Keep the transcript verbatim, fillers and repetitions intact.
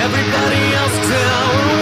everybody else till